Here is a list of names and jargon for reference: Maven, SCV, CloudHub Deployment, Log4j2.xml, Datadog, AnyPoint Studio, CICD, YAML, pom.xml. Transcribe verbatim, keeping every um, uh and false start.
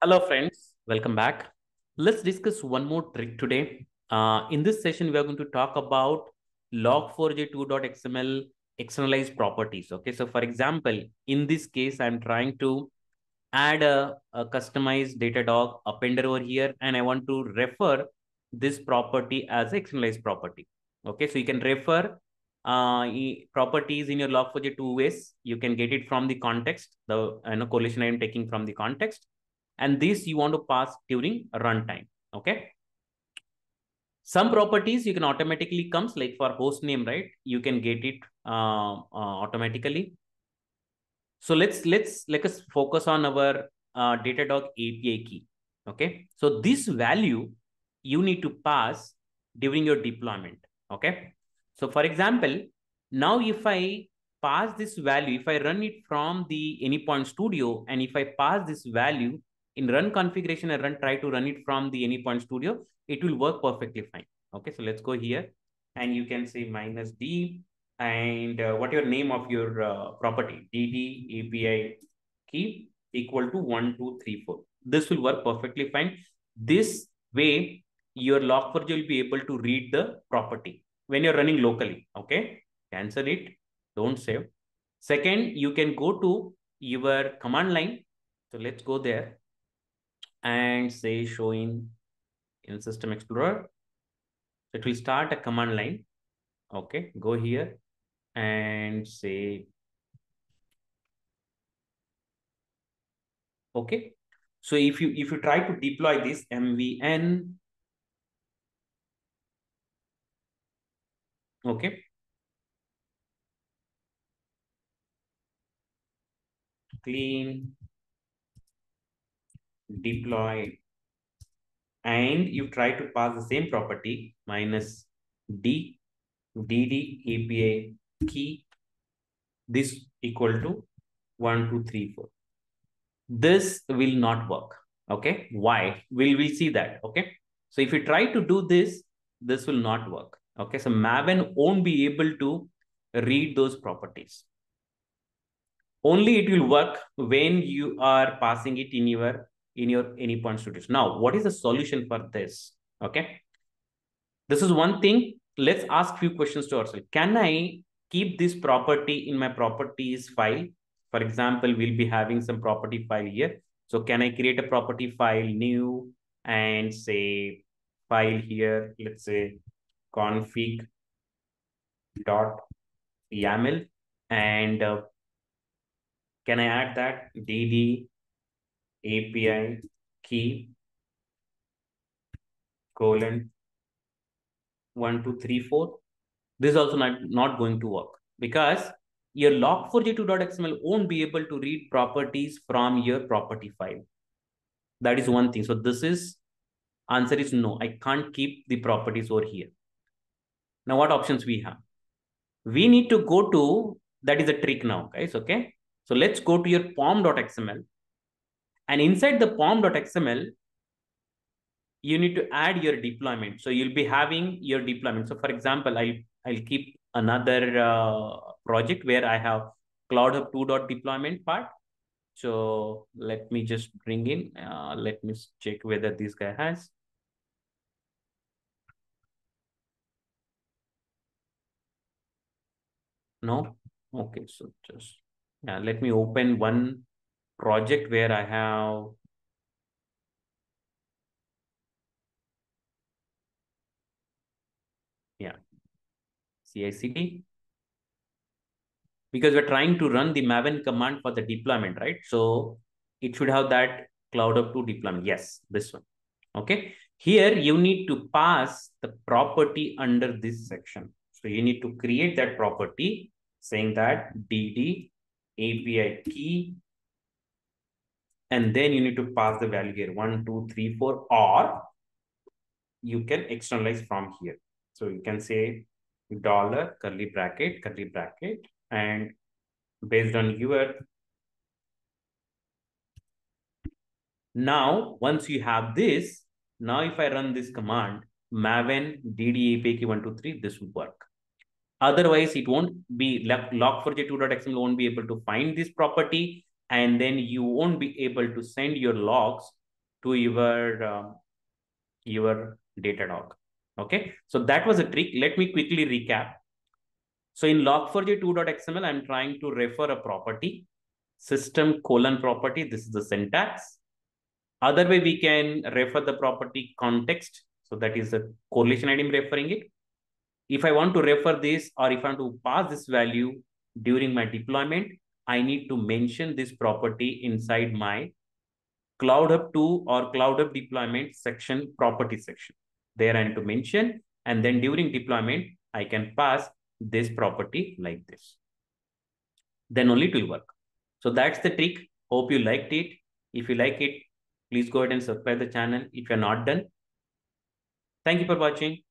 Hello friends, welcome back. Let's discuss one more trick today. Uh, in this session, we are going to talk about log four j two dot x m l externalized properties. Okay, so for example, in this case, I'm trying to add a, a customized Datadog appender over here, and I want to refer this property as externalized property. Okay, so you can refer uh, properties in your log four j two ways. You can get it from the context, the you know, correlation I am taking from the context. And this you want to pass during runtime. Okay. Some properties you can automatically comes like for host name, right? You can get it uh, uh, automatically. So let's let's let us focus on our uh, Datadog A P I key. Okay. So this value you need to pass during your deployment. Okay. So for example, now if I pass this value, if I run it from the AnyPoint Studio, and if I pass this value in run configuration and run try to run it from the AnyPoint Studio, it will work perfectly fine. Okay, so let's go here and you can say minus D and uh, what your name of your uh, property, D D A P I key equal to one, two, three, four. This will work perfectly fine. This way, your log four j will be able to read the property when you're running locally. Okay, cancel it. Don't save. Second, you can go to your command line. So let's go there and say showing in System Explorer. It will start a command line. Okay, go here and say, okay. So if you if you try to deploy this M V N, okay, clean deploy, and you try to pass the same property minus D, D D A P I key, this equal to one, two, three, four. This will not work. Okay. Why? We'll, we'll see that. Okay. So if you try to do this, this will not work. Okay. So Maven won't be able to read those properties. Only it will work when you are passing it in your in your AnyPoint Studio. Now, what is the solution for this? Okay. This is one thing. Let's ask few questions to ourselves. Can I keep this property in my properties file? For example, we'll be having some property file here. So can I create a property file new and say file here, let's say config dot yaml, and uh, can I add that D D A P I key colon one, two, three, four. This is also not, not going to work because your log four j two dot x m l won't be able to read properties from your property file. That is one thing. So this is answer is no, I can't keep the properties over here. Now what options we have? We need to go to, that is a trick now, guys. Okay. So let's go to your pom dot x m l. And inside the pom dot x m l, you need to add your deployment. So you'll be having your deployment. So for example, I, I'll keep another uh, project where I have cloud hub two dot deployment part. So let me just bring in, uh, let me check whether this guy has. No? Okay, so just, yeah, let me open one project where I have yeah C I C D, because we're trying to run the Maven command for the deployment, right? So it should have that cloud hub two deployment. Yes, this one. Okay. Here you need to pass the property under this section. So you need to create that property saying that D D A P I key. And then you need to pass the value here, one, two, three, four, or you can externalize from here. So you can say dollar curly bracket, curly bracket, and based on your. Now, once you have this, now if I run this command, Maven D D A P I key one, two, three, this will work. Otherwise, it won't be log four j two dot x m l won't be able to find this property. And then you won't be able to send your logs to your um, your Datadog. Okay, so that was a trick. Let me quickly recap. So in log four j two dot x m l, I'm trying to refer a property, system colon property. This is the syntax. Other way we can refer the property context. So that is the correlation item referring it. If I want to refer this, or if I want to pass this value during my deployment, I need to mention this property inside my CloudHub two or CloudHub deployment section, property section. There I need to mention, and then during deployment, I can pass this property like this. Then only it will work. So that's the trick. Hope you liked it. If you like it, please go ahead and subscribe the channel if you're not done. Thank you for watching.